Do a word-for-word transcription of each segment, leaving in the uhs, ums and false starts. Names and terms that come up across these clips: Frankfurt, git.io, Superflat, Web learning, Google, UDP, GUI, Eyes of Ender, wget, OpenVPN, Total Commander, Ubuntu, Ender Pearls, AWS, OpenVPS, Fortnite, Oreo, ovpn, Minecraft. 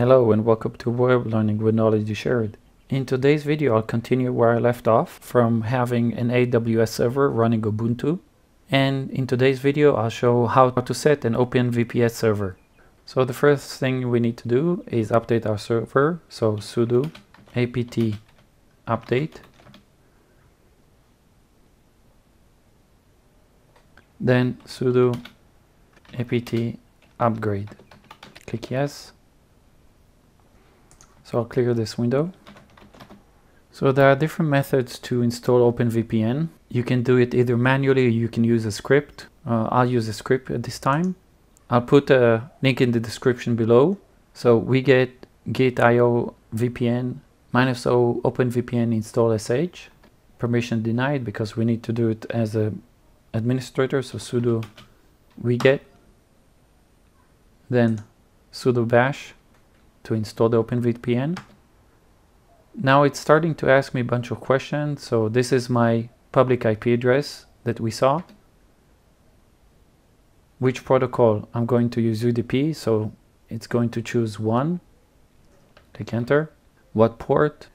Hello and welcome to Web Learning with Knowledge Shared. In today's video I'll continue where I left off from having an A W S server running Ubuntu, and in today's video I'll show how to set an OpenVPS server. So the first thing we need to do is update our server, so sudo apt update. Then sudo apt upgrade. Click yes. So I'll clear this window. So there are different methods to install OpenVPN. You can do it either manually or you can use a script. Uh, I'll use a script at this time. I'll put a link in the description below. So we get git dot i o vpn minus o openvpn install sh. Permission denied because we need to do it as an administrator. So sudo wget. Then sudo bash to install the OpenVPN. Now it's starting to ask me a bunch of questions. So this is my public I P address that we saw. Which protocol? I'm going to use U D P, so it's going to choose one. Click enter. What port?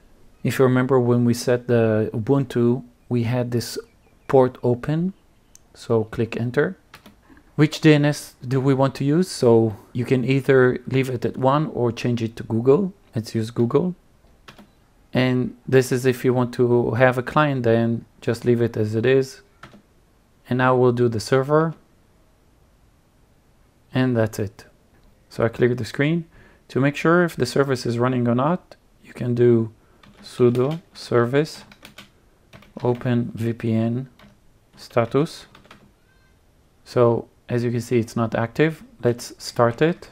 If you remember when we set the Ubuntu, we had this port open. So click enter. Which D N S do we want to use? So you can either leave it at one or change it to Google. Let's use Google. And this is if you want to have a client, then just leave it as it is. And now we'll do the server. And that's it. So I clear the screen. To make sure if the service is running or not, you can do sudo service openvpn status. So as you can see, it's not active. Let's start it.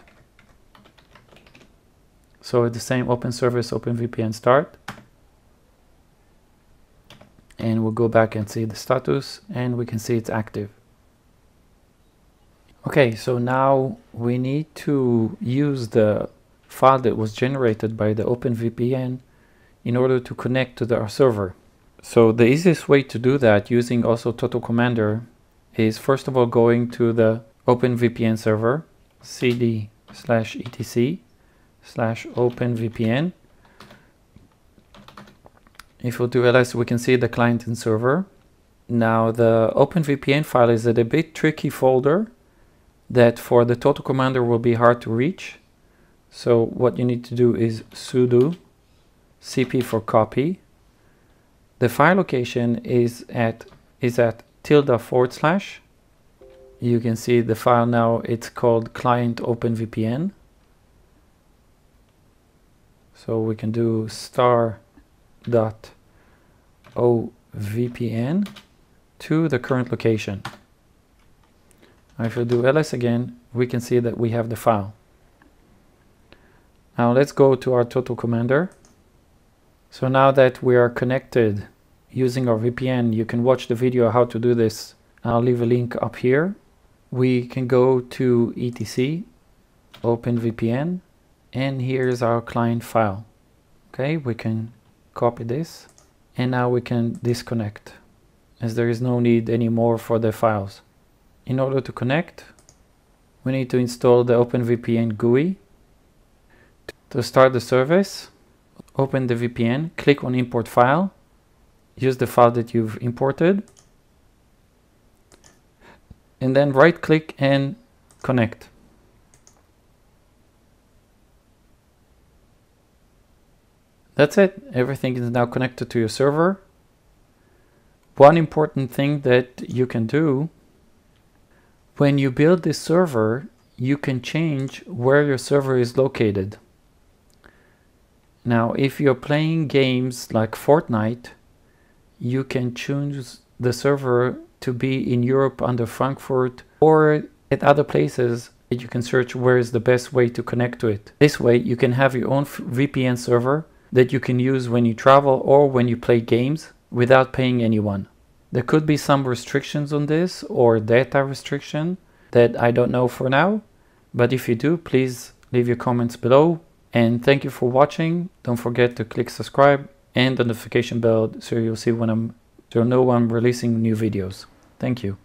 So the same open service openvpn start. And we'll go back and see the status, and we can see it's active. Okay, so now we need to use the file that was generated by the OpenVPN in order to connect to the, our server. So the easiest way to do that using also Total Commander is first of all going to the OpenVPN server, cd slash etc slash openvpn. If we do ls, we can see the client and server. Now the OpenVPN file is at a bit tricky folder that for the Total Commander will be hard to reach. So what you need to do is sudo cp for copy. The file location is at is at tilde forward slash. You can see the file now, it's called client openvpn. So we can do star dot ovpn to the current location. If we do ls again, we can see that we have the file. Now let's go to our Total Commander. So now that we are connected using our V P N, you can watch the video how to do this. I'll leave a link up here. We can go to etc openvpn, and here's our client file. Okay, we can copy this, and now we can disconnect as there is no need anymore for the files. In order to connect, we need to install the OpenVPN G U I. To start the service, open the V P N, click on import file, use the file that you've imported, and then right click and connect. That's it. Everything is now connected to your server. One important thing that you can do when you build this server, you can change where your server is located. Now if you're playing games like Fortnite, you can choose the server to be in Europe under Frankfurt, or at other places that you can search where is the best way to connect to it. This way you can have your own V P N server that you can use when you travel or when you play games without paying anyone. There could be some restrictions on this or data restriction that I don't know for now, but if you do, please leave your comments below, and thank you for watching. Don't forget to click subscribe and the notification bell so you'll see when I'm so know I'm releasing new videos. Thank you.